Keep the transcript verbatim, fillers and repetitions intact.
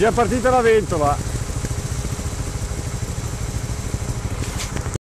già partita la ventola.